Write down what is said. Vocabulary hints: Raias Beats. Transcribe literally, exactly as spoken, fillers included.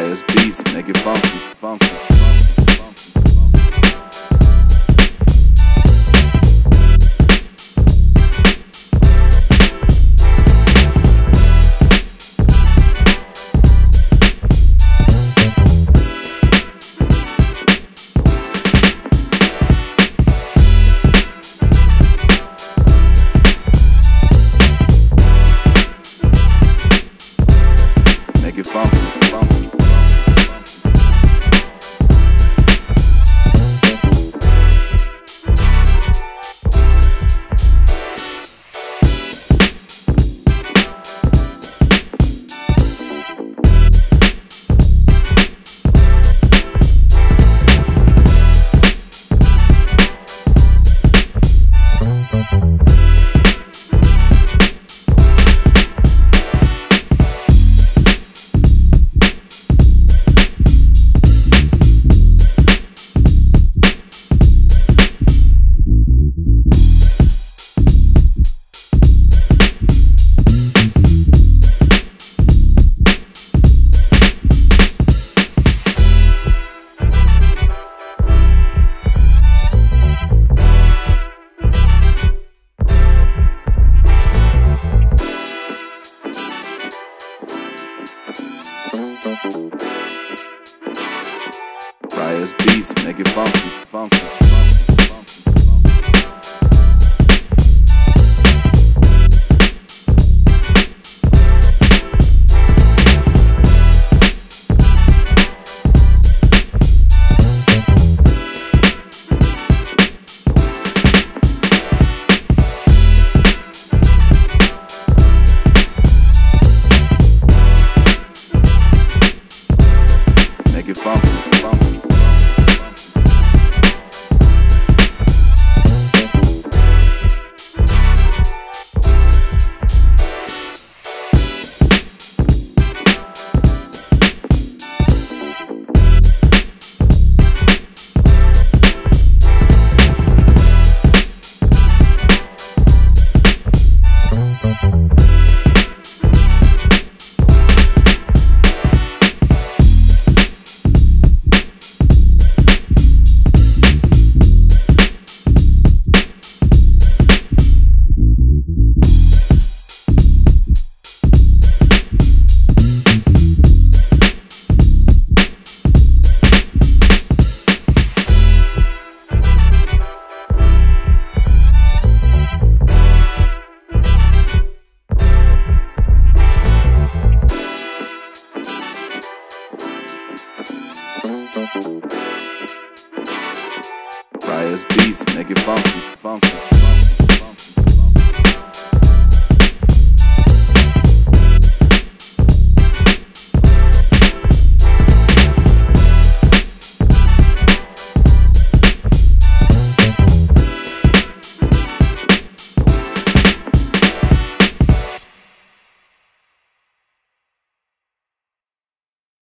Raias Beats, make it funky, funky. Raias Beats, make it funky, funky, funky, funky. Make it funky, funky. Raias Beats, make it funky, funky, funky.